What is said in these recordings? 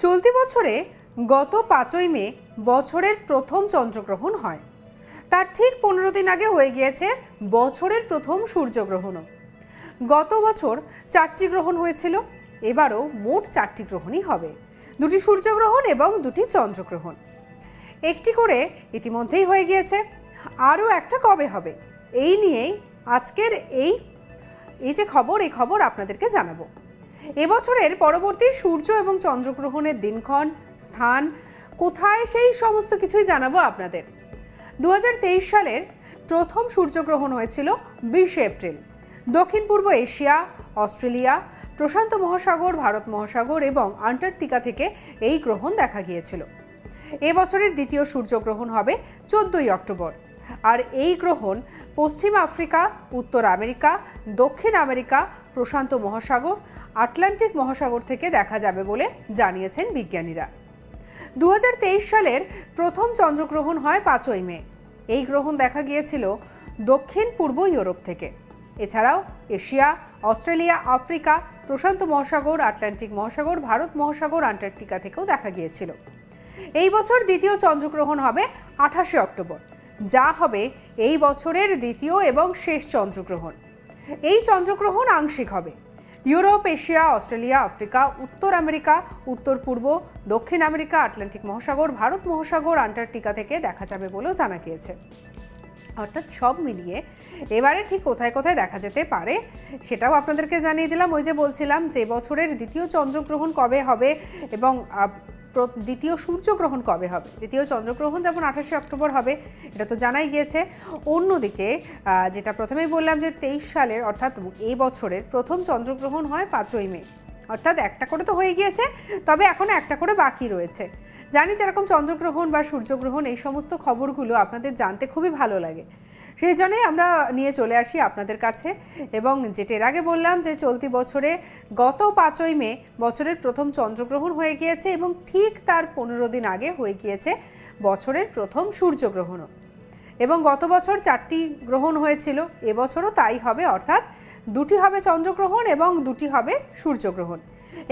चलती बछरे गत 5 मे बछरेर प्रथम चंद्रग्रहण हय। तार ठीक 15 दिन आगे हये गियेछे बछरेर प्रथम सूर्यग्रहणो। गत बछर 4टी ग्रहण हयेछिलो, एबारो मोट 4टी ग्रहणई हबे, 2टी सूर्यग्रहण एबं 2टी चंद्रग्रहण। एकटी करे इतिमध्येई हये गियेछे, आरो एकटा कबे हबे एई निये आजकेर एई जे खबर, एई खबर आपनादेरके जानाबो। এবছরের পরবর্তী সূর্য এবং চন্দ্রগ্রহণের দিনক্ষণ স্থান কোথায় সেই সমস্ত কিছুই জানাবো আপনাদের। 2023 সালের প্রথম সূর্যগ্রহণ হয়েছিল 20 এপ্রিল। দক্ষিণ পূর্ব এশিয়া, অস্ট্রেলিয়া, প্রশান্ত মহাসাগর, ভারত মহাসাগর এবং আন্টার্কটিকা থেকে এই গ্রহণ দেখা গিয়েছিল। এবছরের দ্বিতীয় সূর্যগ্রহণ হবে 14 অক্টোবর। और ये ग्रहण पश्चिम आफ्रिका, उत्तर अमेरिका, दक्षिण अमेरिका, प्रशांत महासागर, आटलांटिक महासागर थेके देखा जाबे बोले जानिएछेन विज्ञानीरा। 2023 सालेर प्रथम चंद्रग्रहण हय 5 मे। ये ग्रहण देखा गियेछिलो दक्षिण पूर्व यूरोप थेके। एछाड़ाओ एशिया, अस्ट्रेलिया, आफ्रिका, प्रशांत महासागर, आटलांटिक महासागर, भारत महासागर, आंटार्कटिका थेकेओ देखा गियेछिलो। एई बछर द्वितीय चंद्रग्रहण हबे 28 अक्टोबर, जा हबे एई बछरेर द्वितीय एबं शेष चंद्रग्रहण। एई चंद्रग्रहण आंशिक हबे। यूरोप, एशिया, अस्ट्रेलिया, आफ्रिका, उत्तर अमेरिका, उत्तर पूर्व, दक्षिण अमेरिका, आटलांटिक महासागर, भारत महासागर, आंटार्कटिका थेके देखा जाबे बोलेओ जाना गियेछे। अर्थात सब मिलिए एबारे ठीक कोथाय कोथाय देखा जेते पारे सेटाओ आपनादेरके जानिये दिलाम। ओई जे बोलछिलाम जे बछरेर द्वितीय चंद्रग्रहण कबे हबे एबं দ্বিতীয় সূর্যগ্রহণ কবে হবে। দ্বিতীয় চন্দ্রগ্রহণ যেমন 28 অক্টোবর হবে, এটা তো জানাই গিয়েছে। অন্যদিকে যেটা প্রথমেই বললাম যে 23 সালের অর্থাৎ এই বছরের প্রথম চন্দ্রগ্রহণ হয় 5 মে, অর্থাৎ একটা করে তো হয়ে গিয়েছে, তবে এখনও একটা করে বাকি রয়েছে। জানি যেরকম চন্দ্রগ্রহণ বা সূর্যগ্রহণ এই সমস্ত খবরগুলো আপনাদের জানতে খুবই ভালো লাগে, সেই জন্যই আমরা নিয়ে চলে আসি আপনাদের কাছে। এবং যেটা এর আগে বললাম যে চলতি বছরে গত 5 মে বছরের প্রথম চন্দ্রগ্রহণ হয়ে গিয়েছে এবং ঠিক তার 15 দিন আগে হয়ে গিয়েছে বছরের প্রথম সূর্যগ্রহণও। এবং গত বছর 4টি গ্রহণ হয়েছিল, এবছরও তাই হবে, অর্থাৎ 2টি হবে চন্দ্রগ্রহণ এবং 2টি হবে সূর্যগ্রহণ।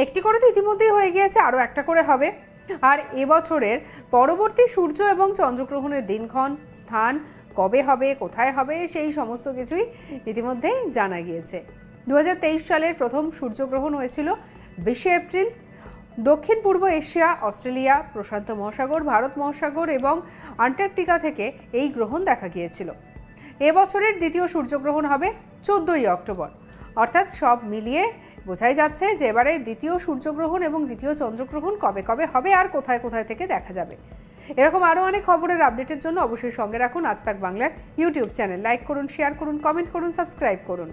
একটি করে তো ইতিমধ্যেই হয়ে গিয়েছে, আরও একটা করে হবে। আর এবছরের পরবর্তী সূর্য এবং চন্দ্রগ্রহণের দিনক্ষণ, স্থান কবে হবে, কোথায় হবে সেই সমস্ত কিছুই ইতিমধ্যেই জানা গিয়েছে। 2023 সালের প্রথম সূর্যগ্রহণ হয়েছিল 20 এপ্রিল। দক্ষিণ পূর্ব এশিয়া, অস্ট্রেলিয়া, প্রশান্ত মহাসাগর, ভারত মহাসাগর এবং আন্টার্কটিকা থেকে এই গ্রহণ দেখা গিয়েছিল। এবছরের দ্বিতীয় সূর্যগ্রহণ হবে 14 অক্টোবর। অর্থাৎ সব মিলিয়ে বোঝাই যাচ্ছে যে এবারে দ্বিতীয় সূর্যগ্রহণ এবং দ্বিতীয় চন্দ্রগ্রহণ কবে কবে হবে আর কোথায় কোথায় থেকে দেখা যাবে। এরকম আরও অনেক খবরের আপডেটের জন্য অবশ্যই সঙ্গে রাখুন আজ তাক বাংলার ইউটিউব চ্যানেল। লাইক করুন, শেয়ার করুন, কমেন্ট করুন, সাবস্ক্রাইব করুন।